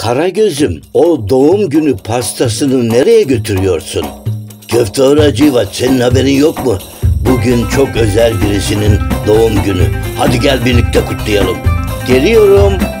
Karagöz'üm, o doğum günü pastasını nereye götürüyorsun? Köfteci Hacivat, senin haberin yok mu? Bugün çok özel birisinin doğum günü. Hadi gel birlikte kutlayalım. Geliyorum.